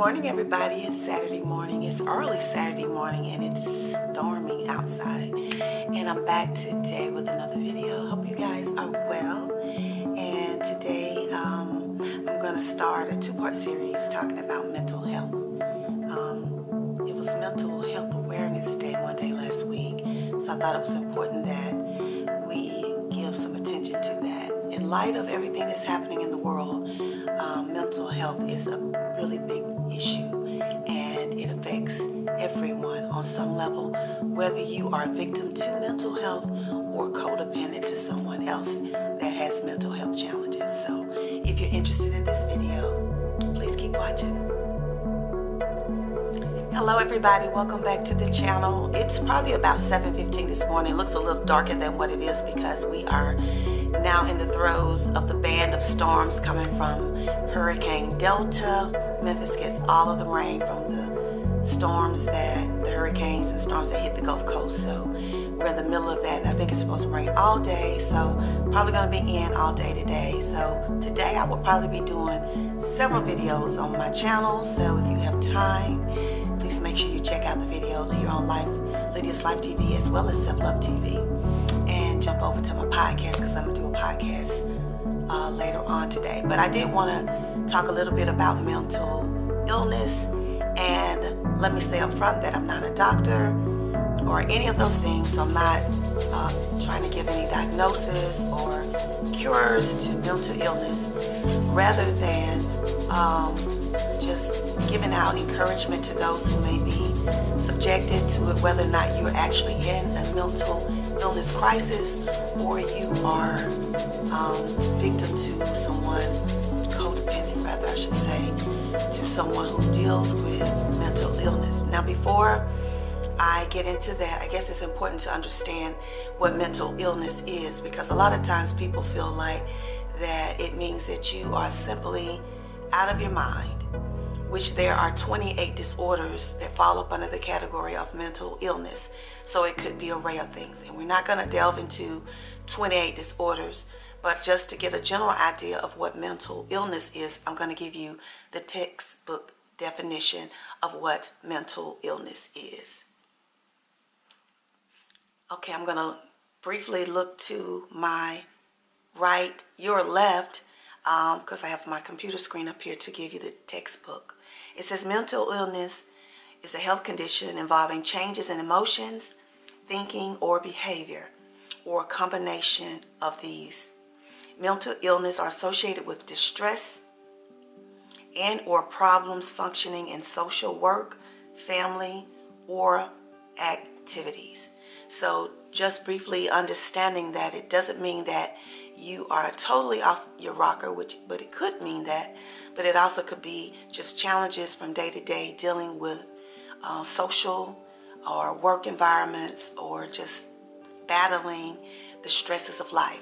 morning, everybody. It's Saturday morning. It's early Saturday morning, and it's storming outside. And I'm back today with another video. Hope you guys are well. And today, I'm going to start a two-part series talking about mental health. It was Mental Health Awareness Day one day last week, so I thought it was important that we give some attention to that. In light of everything that's happening in the world, mental health is a really big issue, and it affects everyone on some level, whether you are a victim to mental health or codependent to someone else that has mental health challenges. So if you're interested in this video, please keep watching. Hello everybody, welcome back to the channel. It's probably about 7:15 this morning. It looks a little darker than what it is because we are now in the throes of the band of storms coming from Hurricane Delta. Memphis gets all of the rain from the storms, that the hurricanes and storms that hit the Gulf Coast. So we're in the middle of that, and I think it's supposed to rain all day, so probably going to be in all day today. So today I will probably be doing several videos on my channel, so if you have time, please make sure you check out the videos here on Life Lydia's Life TV as well as SelfLove TV. Jump over to my podcast, because I'm going to do a podcast later on today. But I did want to talk a little bit about mental illness, and let me say up front that I'm not a doctor or any of those things, so I'm not trying to give any diagnosis or cures to mental illness, rather than just giving out encouragement to those who may be subjected to it, whether or not you're actually in a mental illness crisis or you are victim to someone, codependent rather I should say, to someone who deals with mental illness. Now before I get into that, I guess it's important to understand what mental illness is, because a lot of times people feel like that it means that you are simply out of your mind, which there are 28 disorders that fall up under the category of mental illness. So it could be an array of things. And we're not going to delve into 28 disorders, but just to get a general idea of what mental illness is, I'm going to give you the textbook definition of what mental illness is. Okay, I'm going to briefly look to my right, your left, because I have my computer screen up here to give you the textbook. It says mental illness is a health condition involving changes in emotions, thinking, or behavior, or a combination of these. Mental illness are associated with distress and or problems functioning in social work, family, or activities. So just briefly understanding that it doesn't mean that you are totally off your rocker, but it could mean that. But it also could be just challenges from day to day dealing with social or work environments, or just battling the stresses of life.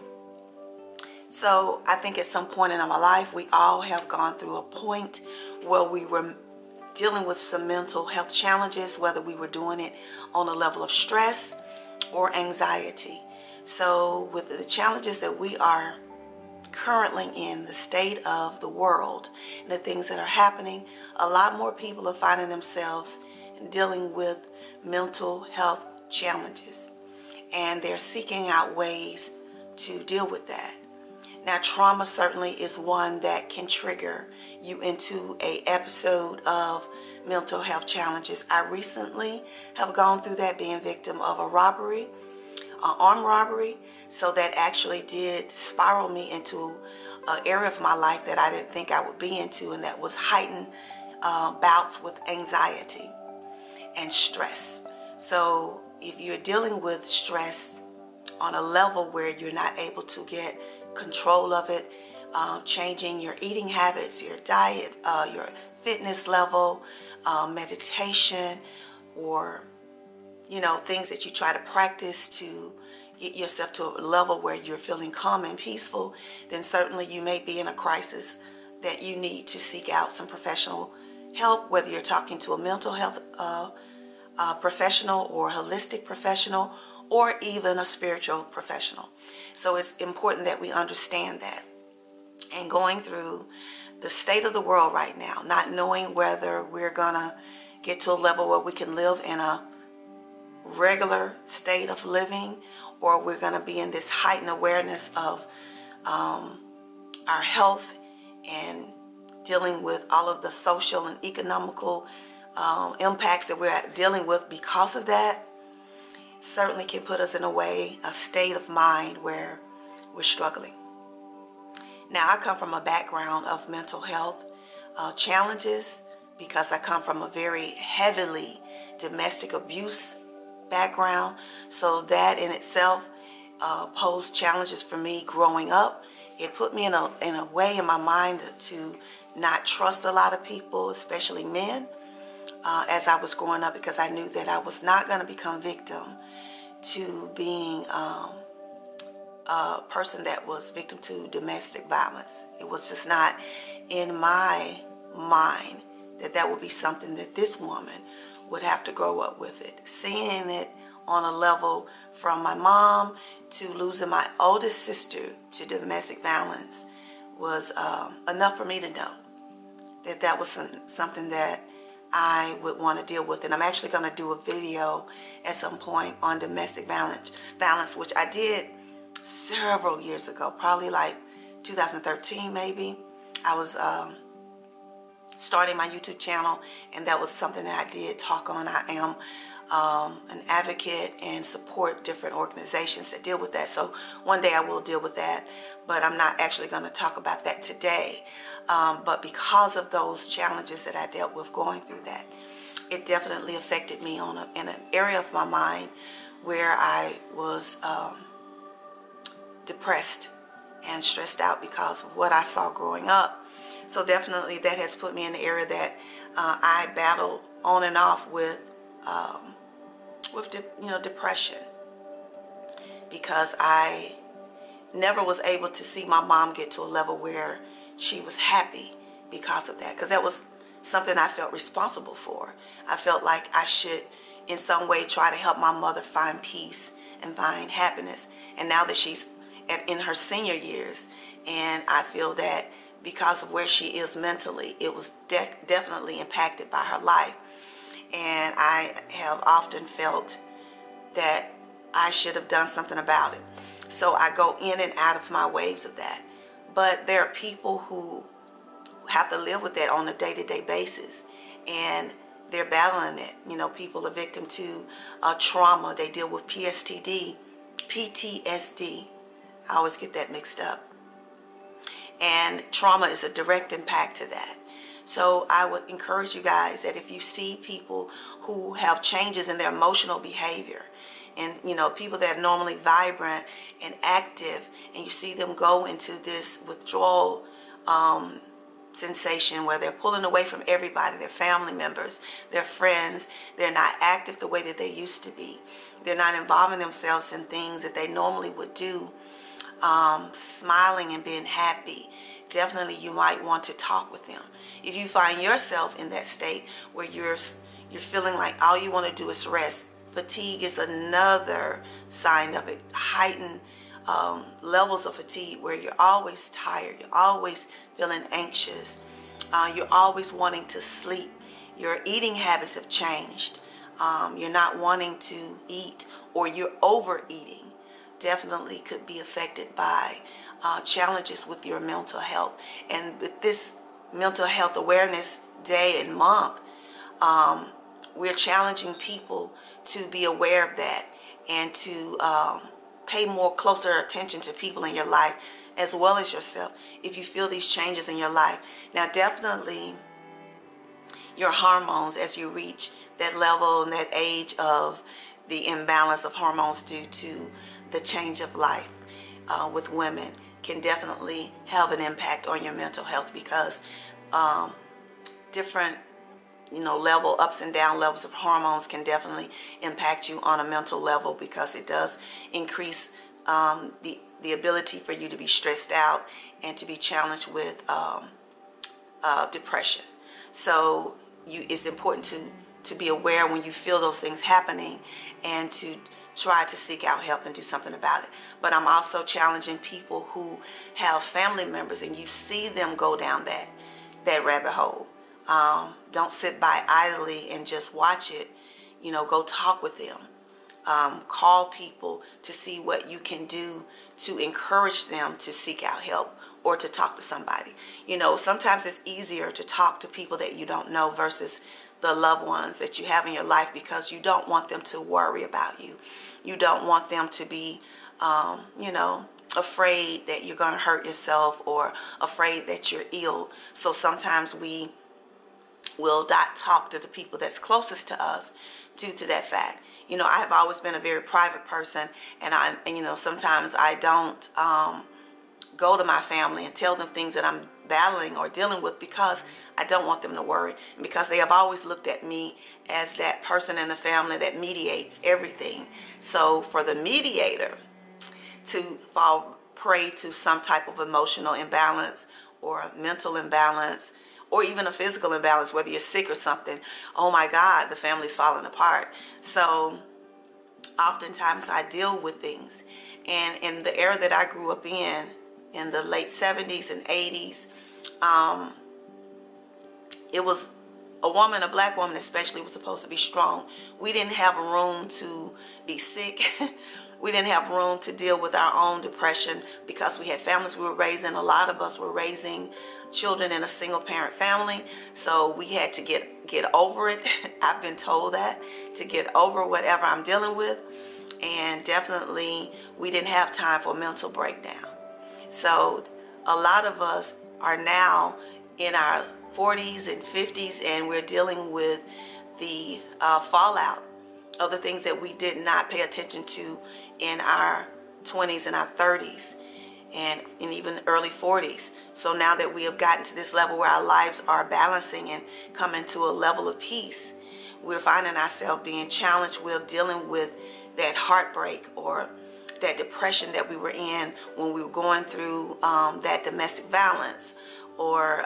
So I think at some point in our life, we all have gone through a point where we were dealing with some mental health challenges, whether we were doing it on a level of stress or anxiety. So with the challenges that we are currently in, the state of the world and the things that are happening, a lot more people are finding themselves dealing with mental health challenges, and they're seeking out ways to deal with that. Now, trauma certainly is one that can trigger you into an episode of mental health challenges. I recently have gone through that, being victim of a robbery, armed robbery. So that actually did spiral me into an area of my life that I didn't think I would be into, and that was heightened bouts with anxiety and stress. So if you're dealing with stress on a level where you're not able to get control of it, changing your eating habits, your diet, your fitness level, meditation, or you know, things that you try to practice to get yourself to a level where you're feeling calm and peaceful, then certainly you may be in a crisis that you need to seek out some professional help, whether you're talking to a mental health professional or holistic professional, or even a spiritual professional. So it's important that we understand that. And going through the state of the world right now, not knowing whether we're gonna get to a level where we can live in a regular state of living, or we're gonna be in this heightened awareness of our health and dealing with all of the social and economical impacts that we're dealing with because of that, certainly can put us in a state of mind where we're struggling. Now, I come from a background of mental health challenges because I come from a very heavily domestic abuse background. So that in itself posed challenges for me growing up. It put me in a way in my mind to not trust a lot of people, especially men, as I was growing up, because I knew that I was not going to become victim to being a person that was victim to domestic violence. It was just not in my mind that that would be something that this woman would have to grow up with it. Seeing it on a level from my mom to losing my oldest sister to domestic violence was enough for me to know that that was something that I would want to deal with. And I'm actually going to do a video at some point on domestic violence, which I did several years ago, probably like 2013 maybe. I was starting my YouTube channel, and that was something that I did talk on. I am an advocate and support different organizations that deal with that. So one day I will deal with that, but I'm not actually going to talk about that today. But because of those challenges that I dealt with going through that, it definitely affected me in an area of my mind where I was depressed and stressed out because of what I saw growing up. So definitely that has put me in the area that I battled on and off with depression, because I never was able to see my mom get to a level where she was happy because of that, because that was something I felt responsible for. I felt like I should in some way try to help my mother find peace and find happiness. And now that she's in her senior years, and I feel that because of where she is mentally, it was definitely impacted by her life. And I have often felt that I should have done something about it. So I go in and out of my waves of that. But there are people who have to live with that on a day-to-day basis, and they're battling it. You know, people are victim to trauma. They deal with PTSD. I always get that mixed up. And trauma is a direct impact to that. So I would encourage you guys that if you see people who have changes in their emotional behavior, and you know, people that are normally vibrant and active, and you see them go into this withdrawal sensation where they're pulling away from everybody, their family members, their friends, they're not active the way that they used to be, they're not involving themselves in things that they normally would do, smiling and being happy, definitely you might want to talk with them. If you find yourself in that state where you're feeling like all you want to do is rest, fatigue is another sign of it. Heightened levels of fatigue where you're always tired, you're always feeling anxious, you're always wanting to sleep, your eating habits have changed, you're not wanting to eat, or you're overeating, definitely could be affected by challenges with your mental health. And with this Mental Health Awareness Day and month, we're challenging people to be aware of that and to pay more closer attention to people in your life as well as yourself if you feel these changes in your life. Now, definitely your hormones, as you reach that level and that age of the imbalance of hormones due to the change of life with women, can definitely have an impact on your mental health, because different, you know, level ups and down levels of hormones can definitely impact you on a mental level, because it does increase the ability for you to be stressed out and to be challenged with depression. So it's important to be aware when you feel those things happening and to try to seek out help and do something about it. But I'm also challenging people who have family members and you see them go down that that rabbit hole. Don't sit by idly and just watch it. You know, go talk with them. Call people to see what you can do to encourage them to seek out help or to talk to somebody. You know, sometimes it's easier to talk to people that you don't know versus the loved ones that you have in your life, because you don't want them to worry about you. You don't want them to be, you know, afraid that you're going to hurt yourself or afraid that you're ill. So sometimes we will not talk to the people that's closest to us due to that fact. You know, I've always been a very private person, and you know, sometimes I don't go to my family and tell them things that I'm battling or dealing with, because I don't want them to worry, because they have always looked at me as that person in the family that mediates everything. So for the mediator to fall prey to some type of emotional imbalance or a mental imbalance or even a physical imbalance, whether you're sick or something, oh my God, the family's falling apart. So oftentimes I deal with things, and in the era that I grew up in the late 70s and 80s, it was a woman, a black woman especially, was supposed to be strong. We didn't have room to be sick. We didn't have room to deal with our own depression because we had families we were raising. A lot of us were raising children in a single parent family. So we had to get over it. I've been told that, to get over whatever I'm dealing with. And definitely we didn't have time for mental breakdown. So a lot of us are now in our 40s and 50s, and we're dealing with the fallout of the things that we did not pay attention to in our 20s and our 30s and even early 40s. So now that we have gotten to this level where our lives are balancing and coming to a level of peace, we're finding ourselves being challenged with dealing with that heartbreak or that depression that we were in when we were going through that domestic violence, or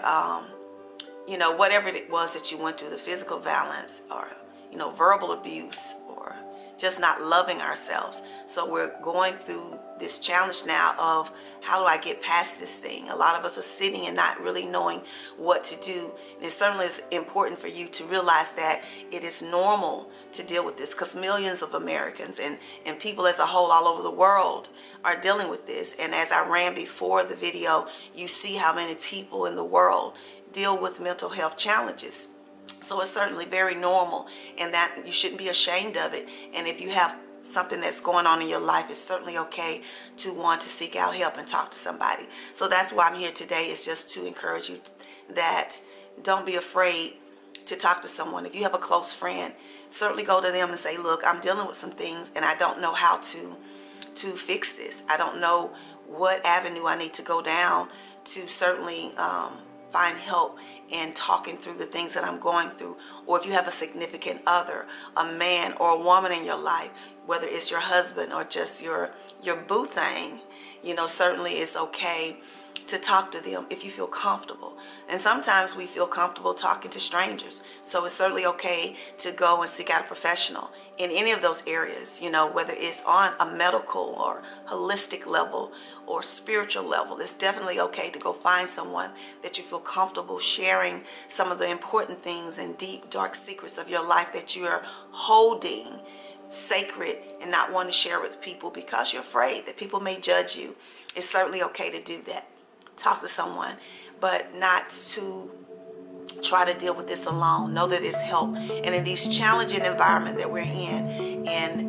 you know, whatever it was that you went through, the physical violence, or you know, verbal abuse, or just not loving ourselves. So we're going through this challenge now of, how do I get past this thing? A lot of us are sitting and not really knowing what to do. And it certainly is important for you to realize that it is normal to deal with this, because millions of Americans and people as a whole all over the world are dealing with this. And as I ran before the video, you see how many people in the world deal with mental health challenges. So it's certainly very normal, and that you shouldn't be ashamed of it. And if you have something that's going on in your life, it's certainly okay to want to seek out help and talk to somebody. So that's why I'm here today, is just to encourage you that don't be afraid to talk to someone. If you have a close friend, certainly go to them and say, look, I'm dealing with some things and I don't know how to fix this. I don't know what avenue I need to go down to certainly find help in talking through the things that I'm going through. Or if you have a significant other, a man or a woman in your life, whether it's your husband or just your boo thing, you know, certainly it's okay to talk to them if you feel comfortable. And sometimes we feel comfortable talking to strangers. So it's certainly okay to go and seek out a professional in any of those areas, you know, whether it's on a medical or holistic level or spiritual level. It's definitely okay to go find someone that you feel comfortable sharing some of the important things and deep, dark secrets of your life that you are holding sacred and not want to share with people because you're afraid that people may judge you. It's certainly okay to do that. Talk to someone, but not to try to deal with this alone. Know that it's help. And in these challenging environment that we're in, and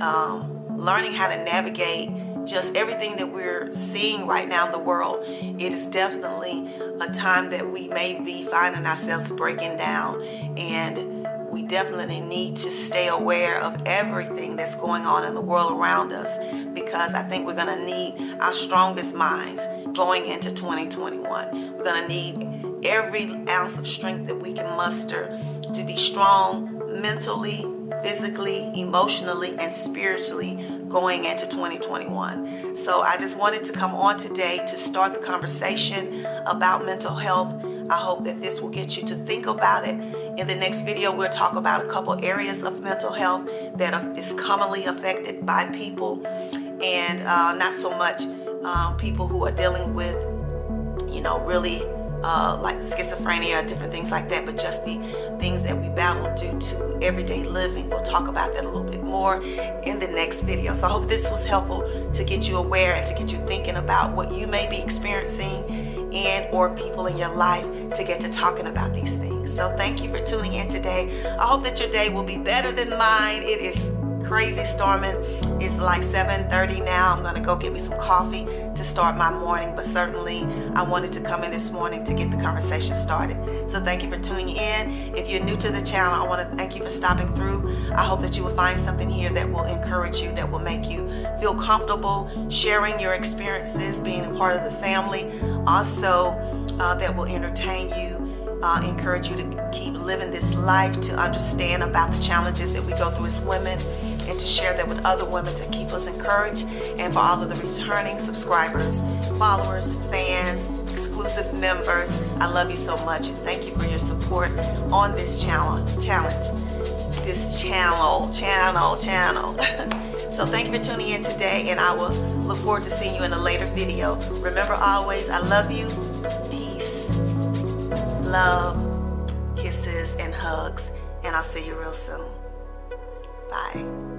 learning how to navigate just everything that we're seeing right now in the world, it is definitely a time that we may be finding ourselves breaking down, and we definitely need to stay aware of everything that's going on in the world around us, because I think we're going to need our strongest minds going into 2021. We're going to need every ounce of strength that we can muster to be strong mentally, physically, emotionally, and spiritually going into 2021. So I just wanted to come on today to start the conversation about mental health. I hope that this will get you to think about it. In the next video, we'll talk about a couple areas of mental health that is commonly affected by people, and not so much people who are dealing with, you know, really like schizophrenia, different things like that, but just the things that we battle due to everyday living. We'll talk about that a little bit more in the next video. So I hope this was helpful to get you aware and to get you thinking about what you may be experiencing and or people in your life, to get to talking about these things. So thank you for tuning in today. I hope that your day will be better than mine. It is crazy storming. It's like 7:30 now. I'm going to go get me some coffee to start my morning, but certainly I wanted to come in this morning to get the conversation started. So thank you for tuning in. If you're new to the channel, I want to thank you for stopping through. I hope that you will find something here that will encourage you, that will make you feel comfortable sharing your experiences, being a part of the family. Also, that will entertain you. Encourage you to keep living this life, to understand about the challenges that we go through as women, and to share that with other women, to keep us encouraged. And for all of the returning subscribers, followers, fans, exclusive members, I love you so much, and thank you for your support on this channel. So thank you for tuning in today, and I will look forward to seeing you in a later video. Remember always, I love you. Love, kisses, and hugs, and I'll see you real soon. Bye.